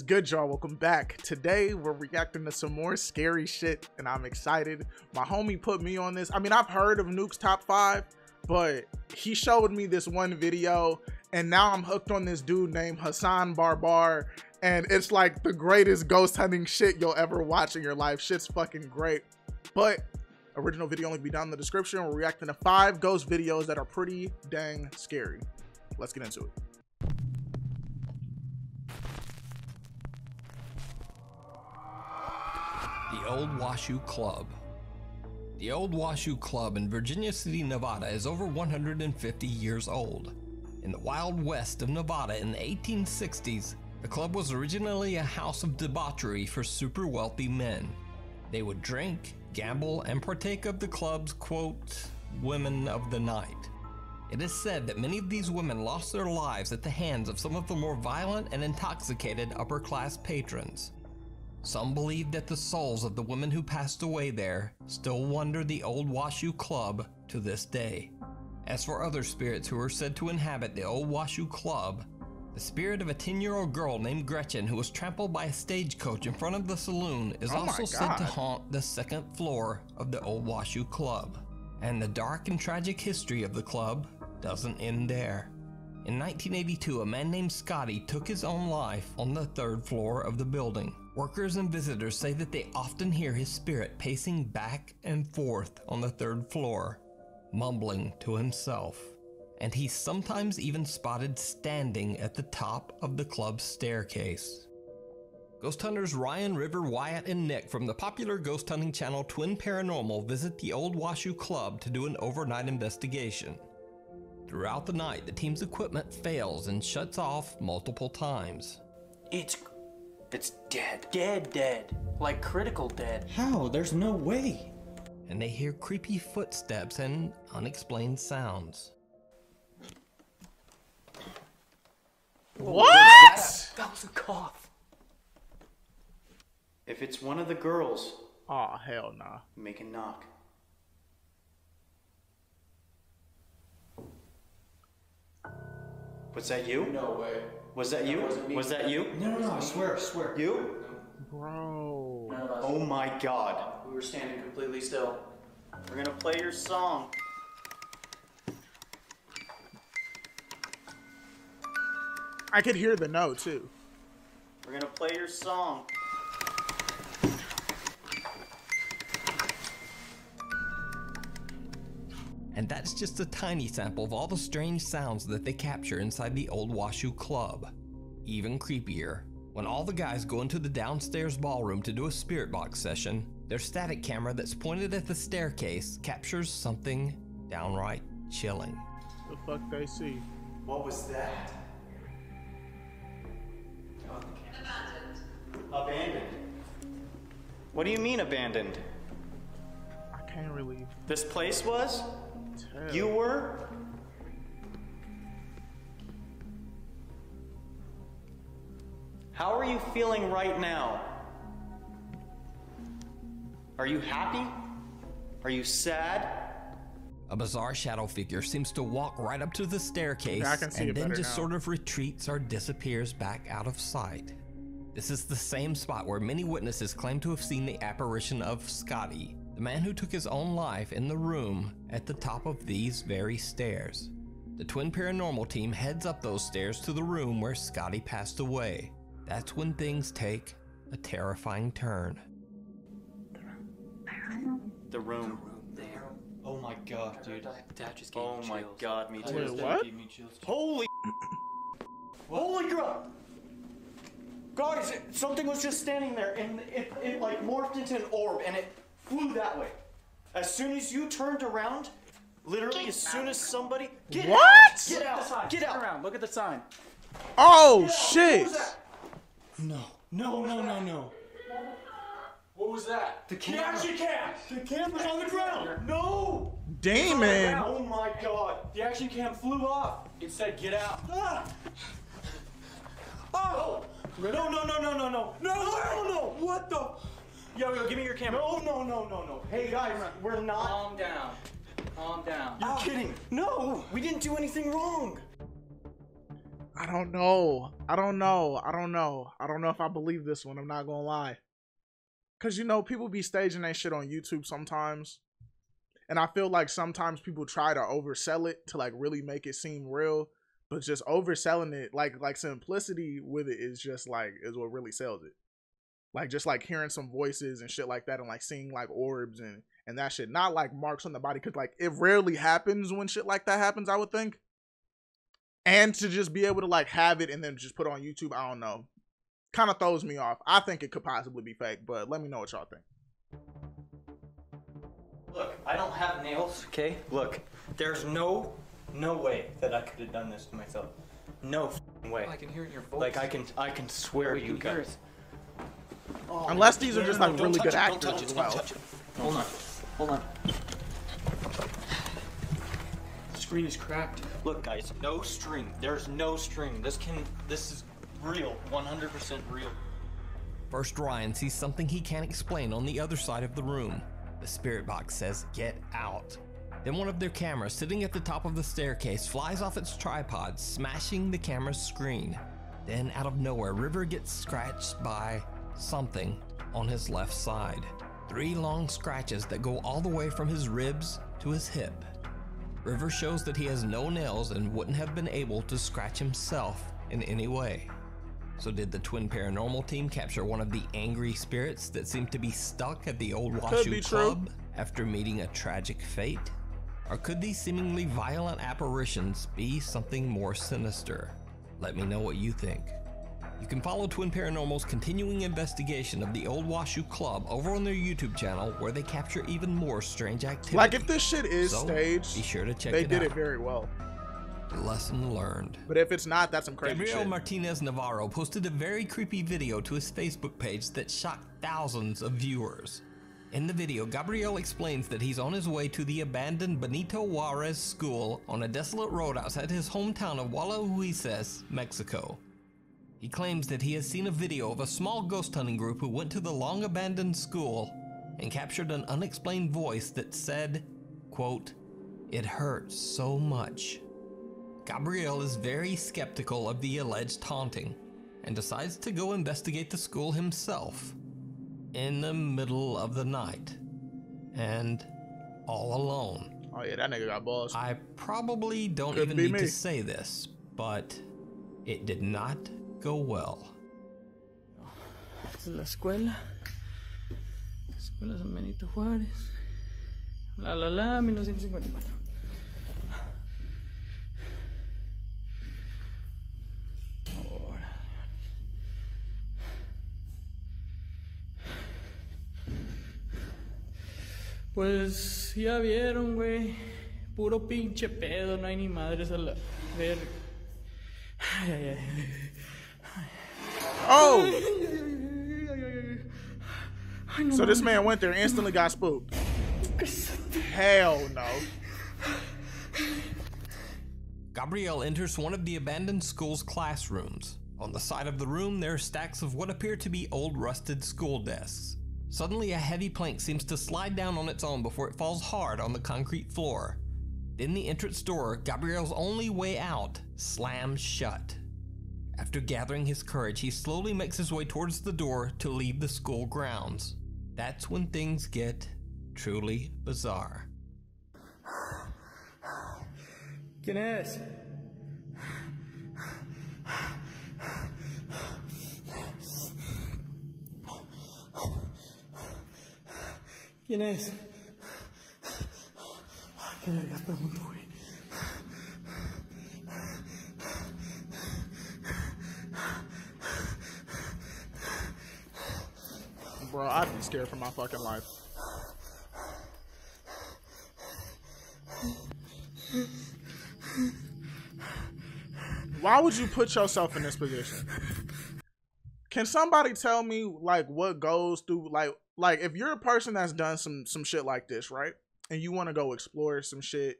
What's good, y'all? Welcome back. Today we're reacting to some more scary shit and I'm excited. My homie put me on this. I mean, I've heard of Nuke's Top Five, but he showed me this one video and now I'm hooked on this dude named Hassan Barbar, and it's like the greatest ghost hunting shit you'll ever watch in your life. Shit's fucking great. But original video link be down in the description. We're reacting to 5 ghost videos that are pretty dang scary. Let's get into it. The Old Washoe Club. The Old Washoe Club in Virginia City, Nevada is over 150 years old. In the Wild West of Nevada in the 1860s, the club was originally a house of debauchery for super wealthy men. They would drink, gamble, and partake of the club's, quote, women of the night. It is said that many of these women lost their lives at the hands of some of the more violent and intoxicated upper-class patrons. Some believe that the souls of the women who passed away there still wander the Old Washoe Club to this day. As for other spirits who are said to inhabit the Old Washoe Club, the spirit of a 10-year-old girl named Gretchen who was trampled by a stagecoach in front of the saloon is also said to haunt the second floor of the Old Washoe Club. And the dark and tragic history of the club doesn't end there. In 1982, a man named Scotty took his own life on the third floor of the building. Workers and visitors say that they often hear his spirit pacing back and forth on the third floor, mumbling to himself. And he's sometimes even spotted standing at the top of the club's staircase. Ghost hunters Ryan, River, Wyatt, and Nick from the popular ghost hunting channel Twin Paranormal visit the Old Washoe Club to do an overnight investigation. Throughout the night, the team's equipment fails and shuts off multiple times. It's dead. Dead. Like critical dead. How? There's no way. And they hear creepy footsteps and unexplained sounds. What? That was a cough. If it's one of the girls. Aw, hell nah. Make a knock. Was that you? No way. Was that you? Was that you? No, I swear. You? Bro. Oh my god. We were standing completely still. We're gonna play your song. I could hear the no too. We're gonna play your song. And that's just a tiny sample of all the strange sounds that they capture inside the Old Washoe Club. Even creepier, when all the guys go into the downstairs ballroom to do a spirit box session, their static camera that's pointed at the staircase captures something downright chilling. The fuck they see? What was that? Abandoned. What do you mean abandoned? I can't really. This place was? Hell. You were? How are you feeling right now? Are you happy? Are you sad? A bizarre shadow figure seems to walk right up to the staircase and then just sort of retreats or disappears back out of sight. This is the same spot where many witnesses claim to have seen the apparition of Scotty, the man who took his own life, in the room at the top of these very stairs. The Twin Paranormal team heads up those stairs to the room where Scotty passed away. That's when things take a terrifying turn. The room there. Oh my god, dude. That just gave me chills. Oh my god, me too. What? Holy holy crap! Guys, something was just standing there and it like morphed into an orb and it flew that way. As soon as you turned around, literally as soon as somebody get what? Out, get out! Look at the sign. Get out! Turn around. Look at the sign. Oh shit! No. What was that? The camera. The camera's on the ground. No. Damon. Oh my god! The action cam flew off. It said, "Get out." Ah. Oh! No! What the? Yo, give me your camera. No. Hey, guys, we're not. Calm down. You're kidding. No, we didn't do anything wrong. I don't know if I believe this one. I'm not gonna lie. Cause you know, people be staging that shit on YouTube sometimes. And I feel like sometimes people try to oversell it to like really make it seem real, but just overselling it, like simplicity with it is just like, is what really sells it. Like just like hearing some voices and shit like that and like seeing like orbs and that shit, not like marks on the body. Cause like it rarely happens when shit like that happens, I would think. And to just be able to like have it and then just put it on YouTube, I don't know. Kind of throws me off. I think it could possibly be fake, but let me know what y'all think. Look, I don't have nails, okay? Look, there's no way that I could have done this to myself. No f***ing way. Oh, I can hear it in your voice. Like I can swear you guys. Oh, unless these are just like really good actors as well. Hold on. The screen is cracked. Look guys, no string. There's no string. This is real, 100% real. First, Ryan sees something he can't explain on the other side of the room. The spirit box says, "Get out." Then one of their cameras sitting at the top of the staircase flies off its tripod, smashing the camera's screen. Then out of nowhere, River gets scratched by something on his left side. 3 long scratches that go all the way from his ribs to his hip. River shows that he has no nails and wouldn't have been able to scratch himself in any way. So did the Twin Paranormal team capture one of the angry spirits that seemed to be stuck at the Old Washoe Club after meeting a tragic fate? Or could these seemingly violent apparitions be something more sinister? Let me know what you think. You can follow Twin Paranormal's continuing investigation of the Old Washoe Club over on their YouTube channel, where they capture even more strange activity. Like if this shit is staged, be sure to check it out. They did it very well. Lesson learned. But if it's not, that's some crazy shit. Gabriel Martinez Navarro posted a very creepy video to his Facebook page that shocked thousands of viewers. In the video, Gabriel explains that he's on his way to the abandoned Benito Juarez school on a desolate road outside his hometown of Huices, Mexico. He claims that he has seen a video of a small ghost hunting group who went to the long abandoned school and captured an unexplained voice that said, quote, "It hurts so much." Gabriel is very skeptical of the alleged haunting and decides to go investigate the school himself in the middle of the night and all alone. Oh yeah, that nigga got balls. I probably don't even need to say this, but it did not go well. Esta es la escuela San Benito Juarez. La la la 1954. Pues ya vieron, güey. Puro pinche pedo, no hay ni madres a la verga. Oh! So this man went there and instantly got spooked. Hell no. Gabriel enters one of the abandoned school's classrooms. On the side of the room, there are stacks of what appear to be old rusted school desks. Suddenly, a heavy plank seems to slide down on its own before it falls hard on the concrete floor. Then the entrance door, Gabriel's only way out, slams shut. After gathering his courage, he slowly makes his way towards the door to leave the school grounds. That's when things get truly bizarre. ¿Quién es? ¿Quién es? ¿Qué le pregunto, güey? Bro, I'd be scared for my fucking life. Why would you put yourself in this position? Can somebody tell me like what goes through like if you're a person that's done some shit like this, right? And you want to go explore some shit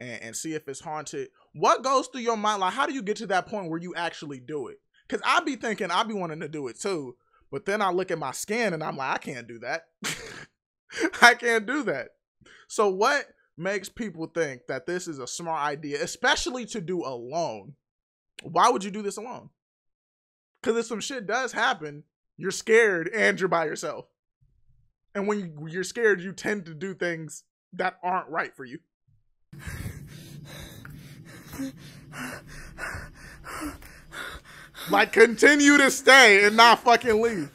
and see if it's haunted. What goes through your mind? Like, how do you get to that point where you actually do it? Because I be thinking, I be wanting to do it too. But then I look at my skin and I'm like, I can't do that. I can't do that. So what makes people think that this is a smart idea, especially to do alone? Why would you do this alone? Because if some shit does happen, you're scared and you're by yourself. And when you're scared, you tend to do things that aren't right for you. Like, continue to stay and not fucking leave.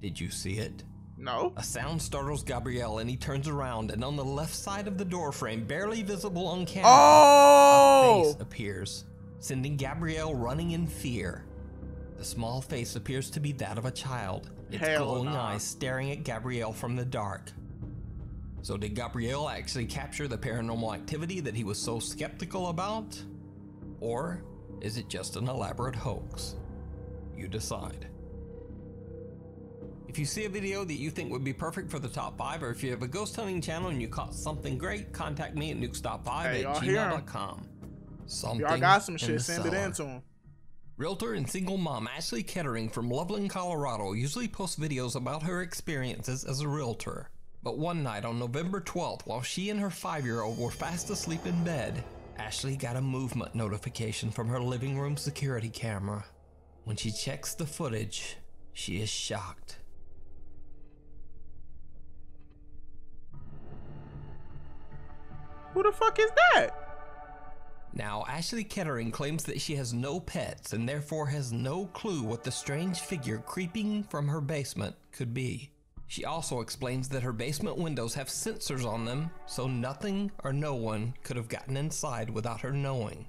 Did you see it? No. A sound startles Gabriel and he turns around, and on the left side of the doorframe, barely visible on camera, a face appears, sending Gabriel running in fear. The small face appears to be that of a child, its glowing eyes staring at Gabriel from the dark. So did Gabriel actually capture the paranormal activity that he was so skeptical about? Or is it just an elaborate hoax? You decide. If you see a video that you think would be perfect for the top 5, or if you have a ghost hunting channel and you caught something great, contact me at nukestop5@gmail.com. Y'all got some shit, send it in to them. Realtor and single mom Ashley Kettering from Loveland, Colorado usually posts videos about her experiences as a realtor. But one night on November 12th, while she and her 5-year-old were fast asleep in bed, Ashley got a movement notification from her living room security camera. When she checks the footage, she is shocked. Who the fuck is that? Now, Ashley Kettering claims that she has no pets and therefore has no clue what the strange figure creeping from her basement could be. She also explains that her basement windows have sensors on them, so nothing or no one could have gotten inside without her knowing.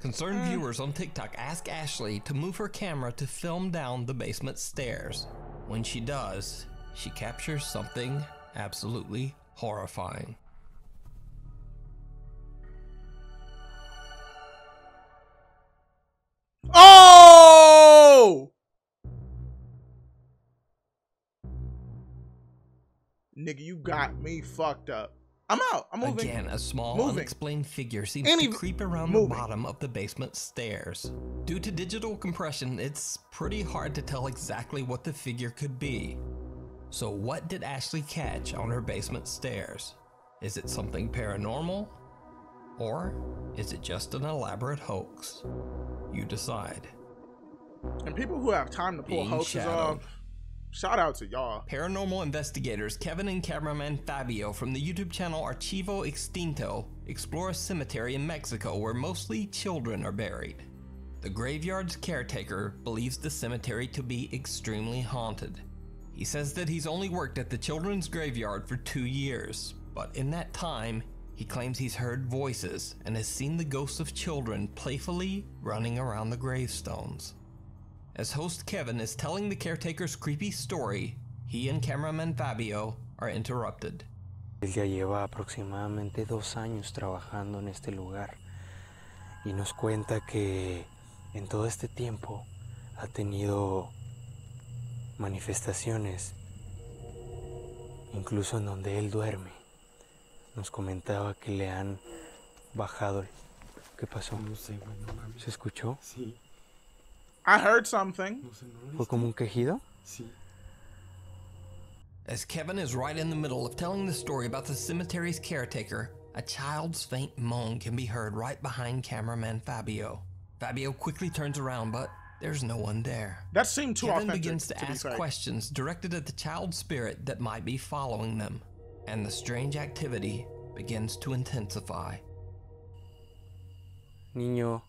Concerned viewers on TikTok ask Ashley to move her camera to film down the basement stairs. When she does, she captures something absolutely horrifying. Oh! Nigga, you got me fucked up. I'm out. I'm moving. Again, a small, unexplained figure seems to creep around the bottom of the basement stairs. Due to digital compression, it's pretty hard to tell exactly what the figure could be. So what did Ashley catch on her basement stairs? Is it something paranormal? Or is it just an elaborate hoax? You decide. And people who have time to pull hoaxes off, shout out to y'all. Paranormal investigators Kevin and cameraman Fabio from the YouTube channel Archivo Extinto explore a cemetery in Mexico where mostly children are buried. The graveyard's caretaker believes the cemetery to be extremely haunted. He says that he's only worked at the children's graveyard for 2 years, but in that time, he claims he's heard voices and has seen the ghosts of children playfully running around the gravestones. As host Kevin is telling the caretaker's creepy story, he and cameraman Fabio are interrupted. Él ya lleva aproximadamente 2 años trabajando en este lugar y nos cuenta que en todo este tiempo ha tenido manifestaciones, incluso en donde él duerme. Nos comentaba que le han bajado. ¿Qué pasó? No sé, bueno, mami. ¿Se escuchó? Sí. I heard something. ¿Fue como un quejido? Sí. As Kevin is right in the middle of telling the story about the cemetery's caretaker, a child's faint moan can be heard right behind cameraman Fabio. Fabio quickly turns around, but there's no one there. That seemed too authentic. Kevin begins to ask questions directed at the child's spirit that might be following them, and the strange activity begins to intensify. Niño,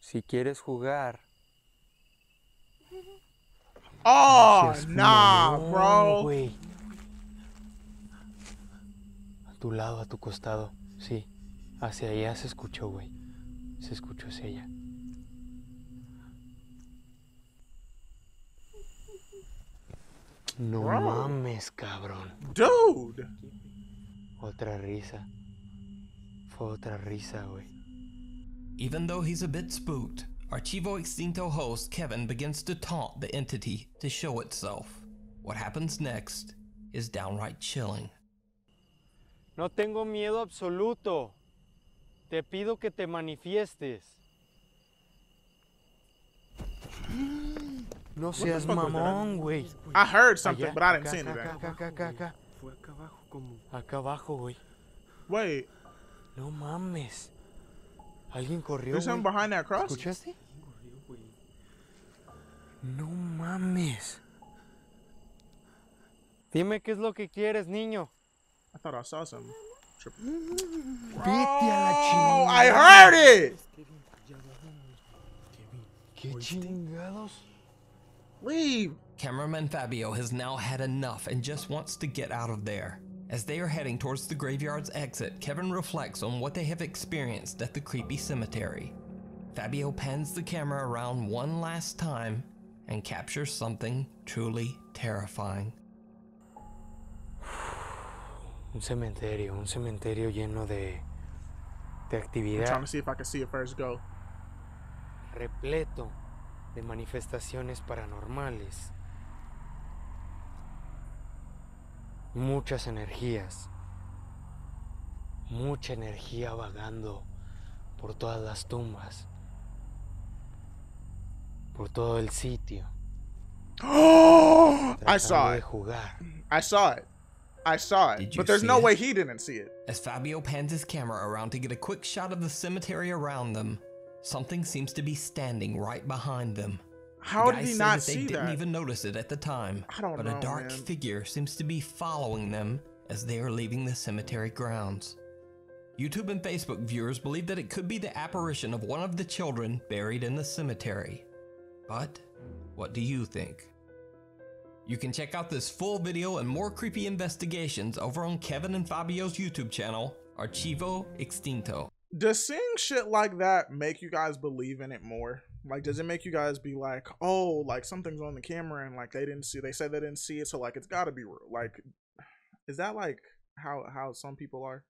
si quieres jugar. Oh, nah, bro. Wey. A tu lado, a tu costado. Sí, hacia allá se escuchó, güey. Se escuchó hacia allá. No mames, cabrón. Dude. Otra risa. Fue otra risa, güey. Even though he's a bit spooked, Archivo Extinto host Kevin begins to taunt the entity to show itself. What happens next is downright chilling. No tengo miedo absoluto. Te pido que te manifiestes. No seas mamón, güey. I heard something, but I didn't see anything. Acá. Acá abajo, güey. Wait. No mames. Alguien corrió. There's something behind that cross. ¿Escuchaste? No mames. Dime qué es lo que quieres, niño. I thought I saw something. Oh, I heard it. ¿Qué chingados? Leave. Cameraman Fabio has now had enough and just wants to get out of there. As they are heading towards the graveyard's exit, Kevin reflects on what they have experienced at the creepy cemetery. Fabio pans the camera around one last time and captures something truly terrifying. Un cementerio lleno de actividad. I'm trying to see if I can see it first go. Repleto de manifestaciones paranormales. Muchas energías. Mucha energía vagando por todas las tumbas. Por todo el sitio. Oh, I saw it. I saw it, but there's no way he didn't see it. As Fabio pans his camera around to get a quick shot of the cemetery around them, something seems to be standing right behind them. How did he not see that? They didn't even notice it at the time, but a dark figure seems to be following them as they are leaving the cemetery grounds. YouTube and Facebook viewers believe that it could be the apparition of one of the children buried in the cemetery. But what do you think? You can check out this full video and more creepy investigations over on Kevin and Fabio's YouTube channel, Archivo Extinto. Does seeing shit like that make you guys believe in it more? Like, does it make you guys be like, oh, like something's on the camera and like they said they didn't see it, so like it's gotta be real? Like, is that like how some people are?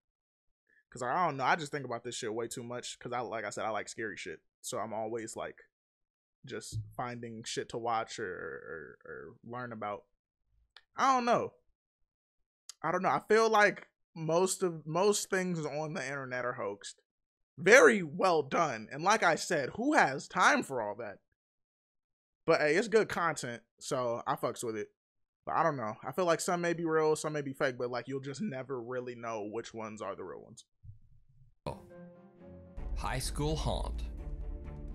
Cause I don't know, I just think about this shit way too much, cause I like scary shit. So I'm always like just finding shit to watch or learn about. I don't know. I feel like most things on the internet are hoaxed. Very well done. And like I said, who has time for all that? But hey, it's good content, so I fucks with it. But I don't know. I feel like some may be real, some may be fake, but like you'll just never really know which ones are the real ones. High school haunt.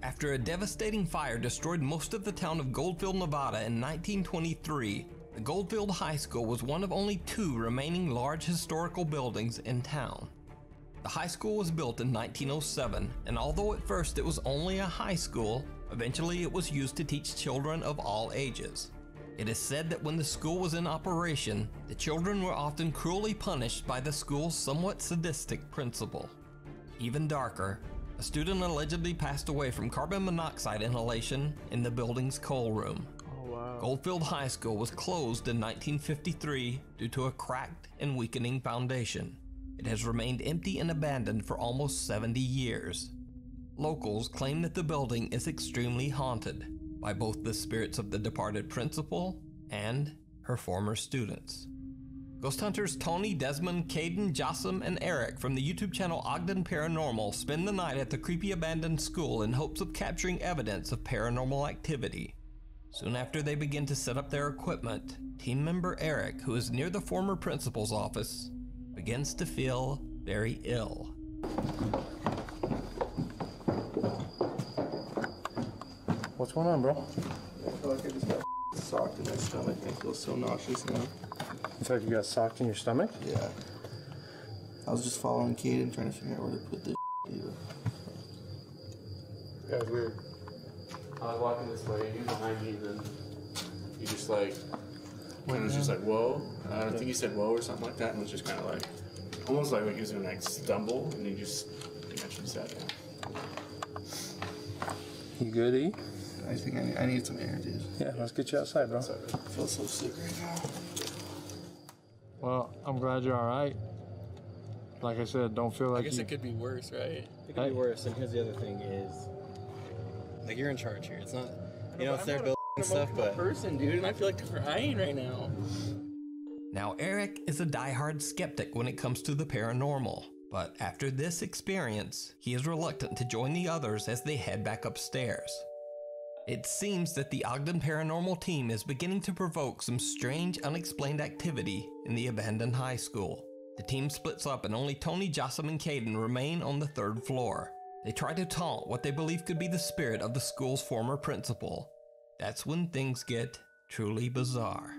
After a devastating fire destroyed most of the town of Goldfield, Nevada in 1923, the Goldfield High School was one of only two remaining large historical buildings in town. The high school was built in 1907, and although at first it was only a high school, eventually it was used to teach children of all ages. It is said that when the school was in operation, the children were often cruelly punished by the school's somewhat sadistic principal. Even darker, a student allegedly passed away from carbon monoxide inhalation in the building's coal room. Oh, wow. Goldfield High School was closed in 1953 due to a cracked and weakening foundation. It has remained empty and abandoned for almost 70 years. Locals claim that the building is extremely haunted by both the spirits of the departed principal and her former students. Ghost hunters Tony, Desmond, Caden, Jossum, and Eric from the YouTube channel Ogden Paranormal spend the night at the creepy abandoned school in hopes of capturing evidence of paranormal activity. Soon after they begin to set up their equipment, team member Eric, who is near the former principal's office, begins to feel very ill. What's going on, bro? I feel like I just got socked in my stomach. I feel so nauseous now. In fact, you got socked in your stomach? Yeah. I was just following Caden, trying to figure out where to put this either. Yeah, it was weird. I was walking this way, you behind me, and then you just like, Caden was just like, whoa. I think he said whoa or something like that, and was just kind of like, almost like he was going to like stumble, and he just eventually sat down. You good, E? I think I need some air, dude. Yeah, let's get you outside, bro. I feel so sick right now. Well, I'm glad you're all right. Like I said, don't feel like I guess it could be worse, right? It could be worse, and here's the other thing is, like, you're in charge here. It's not, you know, it's their building and stuff, but... I'm a person, dude, and I feel like crying right now. Now, Eric is a diehard skeptic when it comes to the paranormal, but after this experience, he is reluctant to join the others as they head back upstairs. It seems that the Ogden Paranormal team is beginning to provoke some strange, unexplained activity in the abandoned high school. The team splits up and only Tony, Jossum, and Caden remain on the third floor. They try to taunt what they believe could be the spirit of the school's former principal. That's when things get truly bizarre.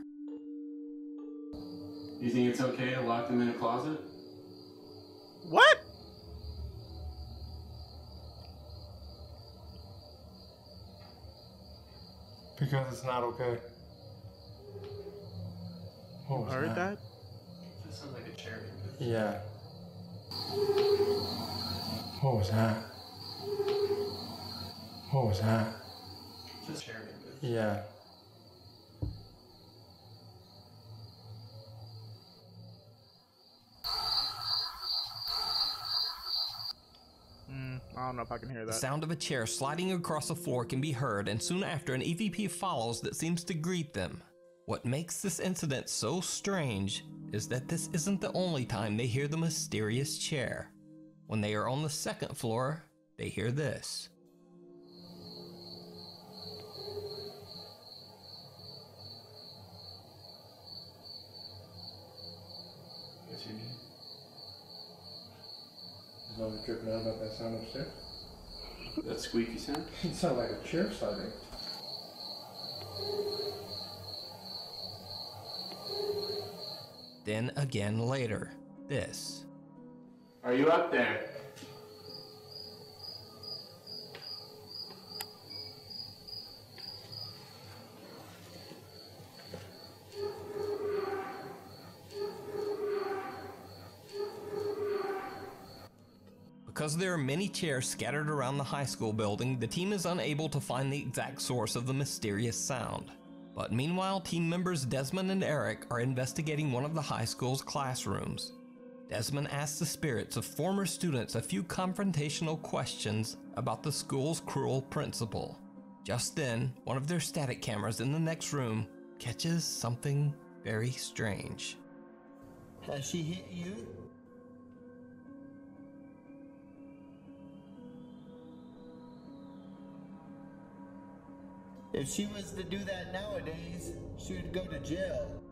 You think it's okay to lock them in a closet? What? Because it's not okay. What was heard that? That sounds like a chair. Yeah. What was that? What was that? It's a chair. Yeah. I don't know if I can hear that. The sound of a chair sliding across the floor can be heard, and soon after an EVP follows that seems to greet them. What makes this incident so strange is that this isn't the only time they hear the mysterious chair. When they are on the second floor, they hear this. What's your name? I was tripping out about that sound upstairs. That squeaky sound? It sounded like a chair sliding. Then again later, this. Are you up there? Because there are many chairs scattered around the high school building, the team is unable to find the exact source of the mysterious sound. But meanwhile, team members Desmond and Eric are investigating one of the high school's classrooms. Desmond asks the spirits of former students a few confrontational questions about the school's cruel principal. Just then, one of their static cameras in the next room catches something very strange. Has she hit you? If she was to do that nowadays, she would go to jail.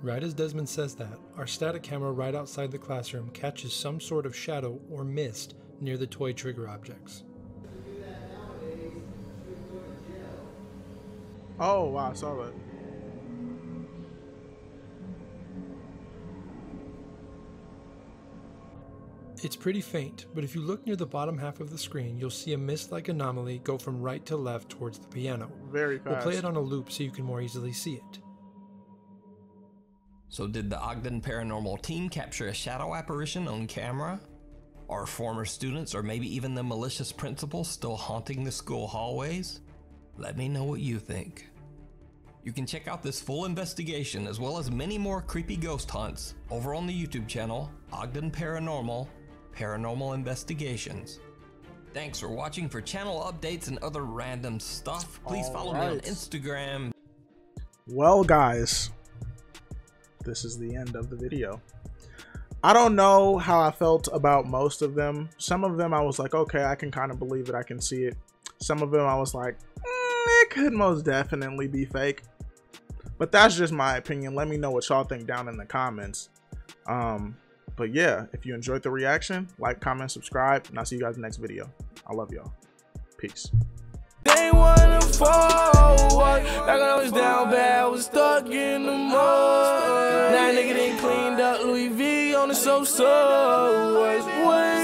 Right as Desmond says that, our static camera right outside the classroom catches some sort of shadow or mist near the toy trigger objects. If you do that nowadays, she would go to jail. Oh, wow, I saw that. It's pretty faint, but if you look near the bottom half of the screen, you'll see a mist-like anomaly go from right to left towards the piano. Very fast. We'll play it on a loop so you can more easily see it. So did the Ogden Paranormal team capture a shadow apparition on camera? Are former students or maybe even the malicious principal still haunting the school hallways? Let me know what you think. You can check out this full investigation as well as many more creepy ghost hunts over on the YouTube channel Ogden Paranormal. Paranormal Investigations. Thanks for watching. For channel updates and other random stuff, please follow me on Instagram. Well guys, this is the end of the video. I don't know how I felt about most of them. Some of them I was like, okay, I can kind of believe it, I can see it. Some of them I was like, it could most definitely be fake. But that's just my opinion. Let me know what y'all think down in the comments. But yeah, if you enjoyed the reaction, like, comment, subscribe, and I'll see you guys in the next video. I love y'all. Peace. They wanna fall, like I was down bad, I was stuck in the mud. Now nigga done cleaned up Louis V on the so-so.